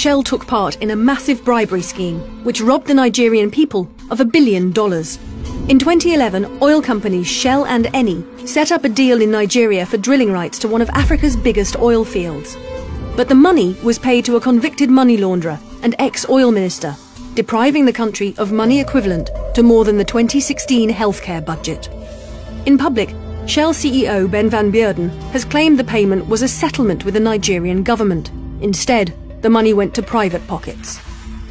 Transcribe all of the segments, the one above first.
Shell took part in a massive bribery scheme which robbed the Nigerian people of $1 billion. In 2011, oil companies Shell and Eni set up a deal in Nigeria for drilling rights to one of Africa's biggest oil fields. But the money was paid to a convicted money launderer and ex-oil minister, depriving the country of money equivalent to more than the 2016 healthcare budget. In public, Shell CEO Ben van Beurden has claimed the payment was a settlement with the Nigerian government. Instead, the money went to private pockets.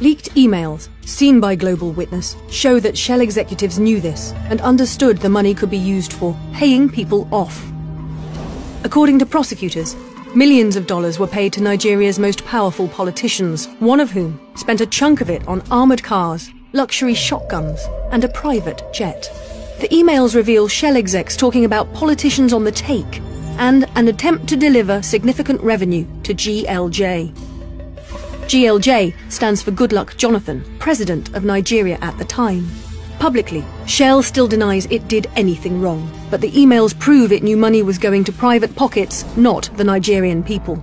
Leaked emails, seen by Global Witness, show that Shell executives knew this and understood the money could be used for paying people off. According to prosecutors, millions of dollars were paid to Nigeria's most powerful politicians, one of whom spent a chunk of it on armoured cars, luxury shotguns, and a private jet. The emails reveal Shell execs talking about politicians on the take and an attempt to deliver significant revenue to GLJ. GLJ stands for Goodluck Jonathan, president of Nigeria at the time. Publicly, Shell still denies it did anything wrong, but the emails prove it knew money was going to private pockets, not the Nigerian people.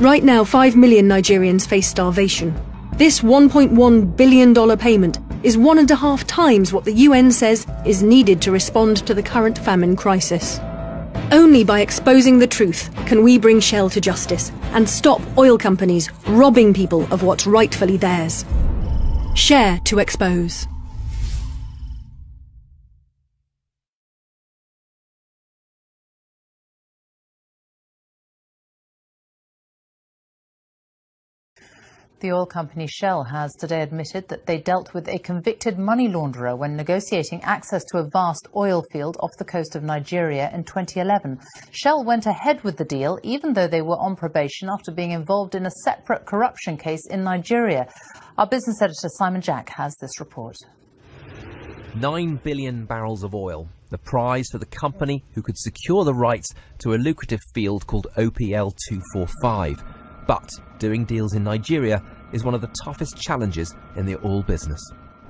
Right now, 5 million Nigerians face starvation. This $1.1 billion payment is 1.5 times what the UN says is needed to respond to the current famine crisis. Only by exposing the truth can we bring Shell to justice and stop oil companies robbing people of what's rightfully theirs. Share to expose. The oil company Shell has today admitted that they dealt with a convicted money launderer when negotiating access to a vast oil field off the coast of Nigeria in 2011. Shell went ahead with the deal, even though they were on probation after being involved in a separate corruption case in Nigeria. Our business editor Simon Jack has this report. 9 billion barrels of oil, the prize for the company who could secure the rights to a lucrative field called OPL245. But doing deals in Nigeria is one of the toughest challenges in the oil business.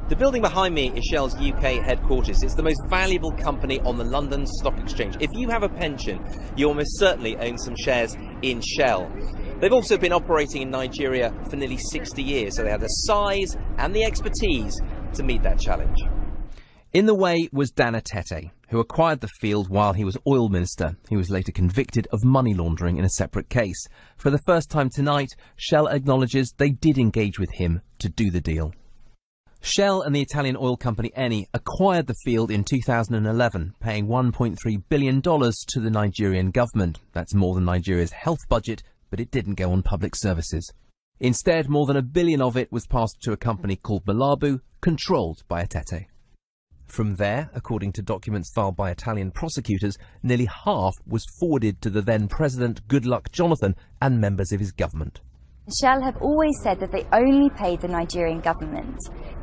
The building behind me is Shell's UK headquarters. It's the most valuable company on the London Stock Exchange. If you have a pension, you almost certainly own some shares in Shell. They've also been operating in Nigeria for nearly 60 years, so they have the size and the expertise to meet that challenge. In the way was Dan Etete, who acquired the field while he was oil minister. He was later convicted of money laundering in a separate case. For the first time tonight, Shell acknowledges they did engage with him to do the deal. Shell and the Italian oil company Eni acquired the field in 2011, paying $1.3 billion to the Nigerian government. That's more than Nigeria's health budget, but it didn't go on public services. Instead, more than $1 billion of it was passed to a company called Malabu, controlled by Etete. From there, according to documents filed by Italian prosecutors, nearly half was forwarded to the then president Goodluck Jonathan and members of his government. Shell have always said that they only paid the Nigerian government.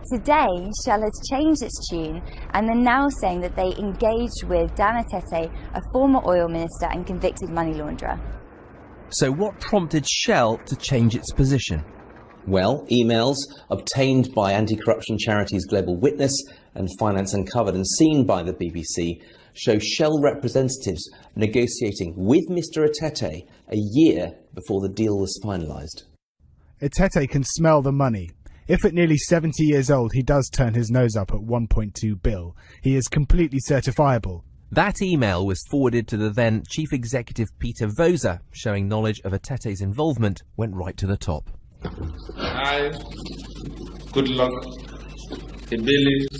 Today, Shell has changed its tune and they're now saying that they engaged with Dan Etete, a former oil minister and convicted money launderer. So what prompted Shell to change its position? Well, emails obtained by anti-corruption charities Global Witness and Finance Uncovered and seen by the BBC show Shell representatives negotiating with Mr Etete a year before the deal was finalised. Etete can smell the money. If at nearly 70 years old he does turn his nose up at 1.2 bill, he is completely certifiable. That email was forwarded to the then Chief Executive Peter Voser, showing knowledge of Etete's involvement went right to the top. I, Goodluck, a daily